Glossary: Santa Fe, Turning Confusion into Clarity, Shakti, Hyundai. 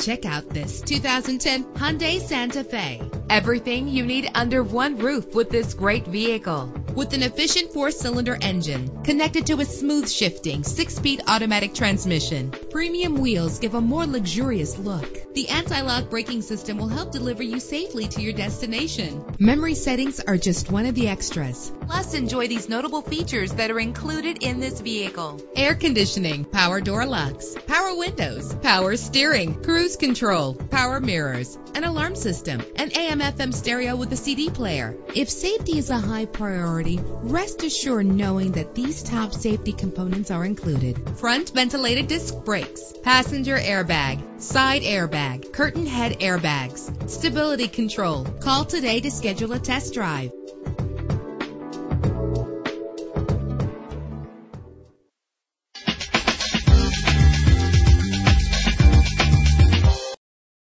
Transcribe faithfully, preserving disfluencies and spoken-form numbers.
Check out this two thousand ten Hyundai Santa Fe. Everything you need under one roof with this great vehicle. With an efficient four-cylinder engine connected to a smooth-shifting six-speed automatic transmission, premium wheels give a more luxurious look. The anti-lock braking system will help deliver you safely to your destination. Memory settings are just one of the extras. Plus, enjoy these notable features that are included in this vehicle: air conditioning, power door locks, power windows, power steering, cruise control, power mirrors, an alarm system, an A M F M stereo with a C D player. If safety is a high priority, rest assured knowing that these top safety components are included: front ventilated disc brakes, passenger airbag, side airbag, curtain head airbags, stability control. Call today to schedule a test drive.